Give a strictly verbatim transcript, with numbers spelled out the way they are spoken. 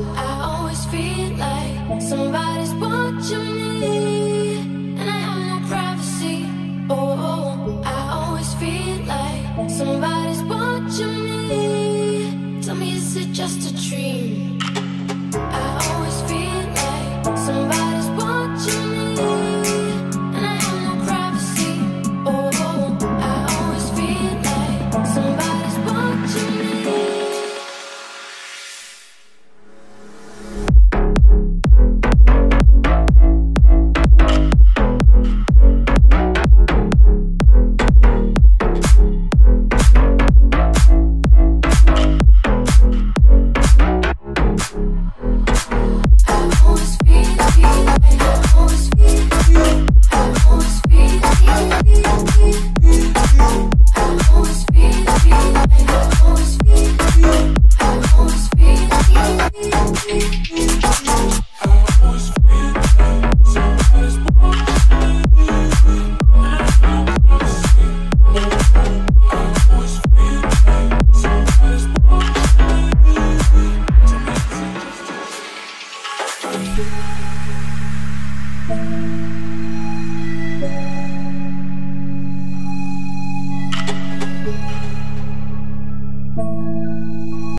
I always feel like somebody's watching me, and I have no privacy. Oh, I always feel like somebody's watching me. Tell me, is it just a dream?